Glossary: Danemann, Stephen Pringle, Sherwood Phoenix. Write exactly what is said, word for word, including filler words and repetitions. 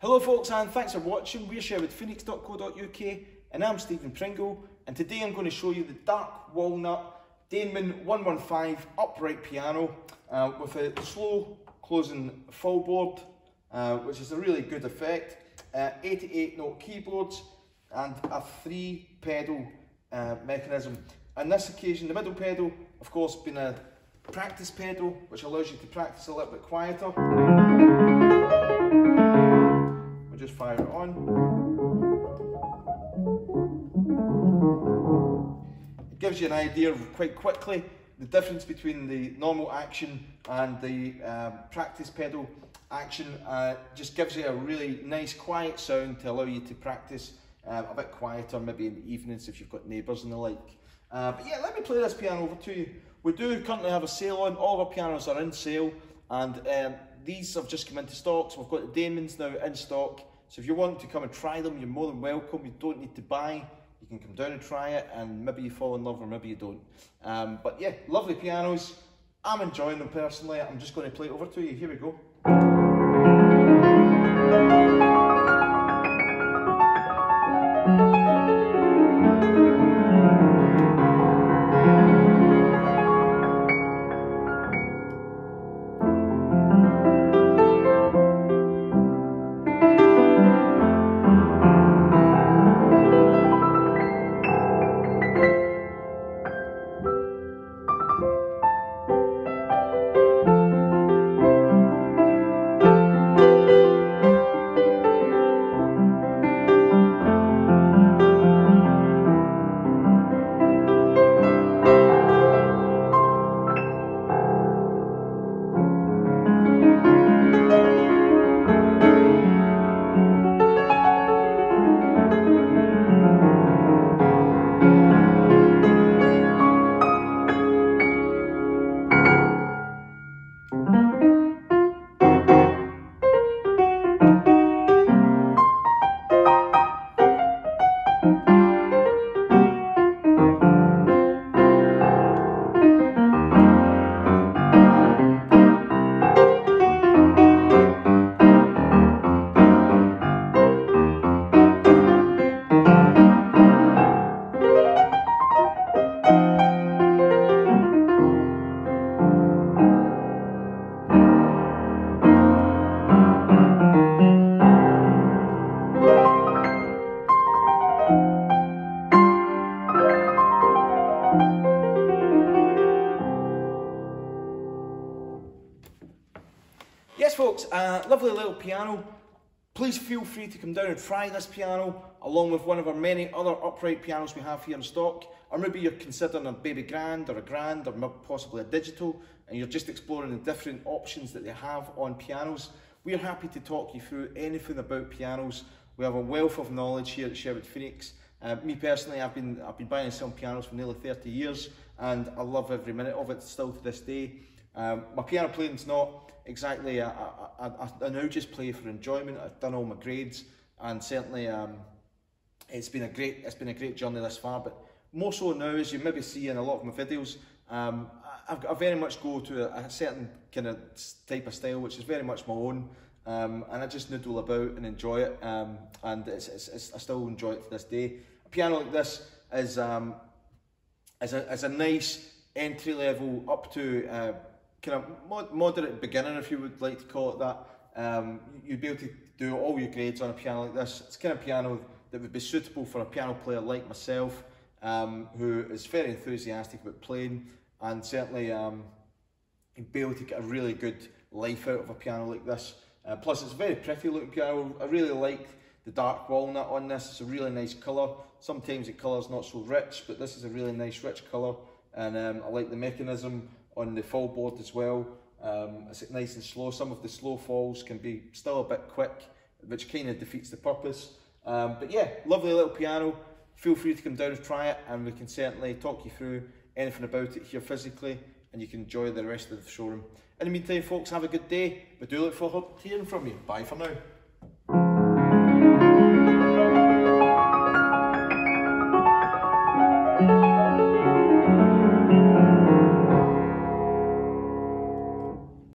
Hello folks, and thanks for watching. We're sherwood phoenix dot co dot U K and I'm Stephen Pringle, and today I'm going to show you the dark walnut Danemann one one five upright piano uh, with a slow closing full board, uh, which is a really good effect, uh, eighty-eight note keyboards and a three pedal uh, mechanism. On this occasion, the middle pedal of course being a practice pedal, which allows you to practice a little bit quieter. Just fire it on. It gives you an idea of quite quickly the difference between the normal action and the uh, practice pedal action. Uh, just gives you a really nice quiet sound to allow you to practice uh, a bit quieter, maybe in the evenings if you've got neighbours and the like. Uh, but yeah, let me play this piano over to you. We do currently have a sale on, all of our pianos are in sale, and um, these have just come into stock, so we've got the Danemanns now in stock. So if you want to come and try them, you're more than welcome. You don't need to buy. You can come down and try it, and maybe you fall in love or maybe you don't. Um, but yeah, lovely pianos. I'm enjoying them personally. I'm just going to play it over to you. Here we go. Yes folks, a uh, lovely little piano. Please feel free to come down and try this piano along with one of our many other upright pianos we have here in stock, or maybe you're considering a baby grand or a grand or possibly a digital and you're just exploring the different options that they have on pianos. We're happy to talk you through anything about pianos. We have a wealth of knowledge here at Sherwood Phoenix. Uh, me personally, I've been, I've been buying and selling pianos for nearly thirty years and I love every minute of it still to this day. Um, my piano playing's not exactly a, a, a, a, I now just play for enjoyment. I've done all my grades, and certainly um, it's been a great it's been a great journey thus far. But more so now, as you maybe see in a lot of my videos, um, I've, I very much go to a, a certain kind of type of style, which is very much my own, um, and I just noodle about and enjoy it, um, and it's, it's, it's, I still enjoy it to this day. A piano like this is um, is a is a nice entry level up to. Uh, kind of mod moderate beginner, if you would like to call it that. Um, you'd be able to do all your grades on a piano like this. It's kind of piano that would be suitable for a piano player like myself, um, who is very enthusiastic about playing, and certainly um, you'd be able to get a really good life out of a piano like this. Uh, plus it's a very pretty looking piano. I really like the dark walnut on this. It's a really nice colour. Sometimes the colour's not so rich, but this is a really nice rich colour, and um, I like the mechanism on the fall board as well. Um, it's nice and slow. Some of the slow falls can be still a bit quick, which kind of defeats the purpose. Um, but yeah, lovely little piano. Feel free to come down and try it, and we can certainly talk you through anything about it here physically, and you can enjoy the rest of the showroom. In the meantime folks, have a good day. We do look forward to hearing from you. Bye for now.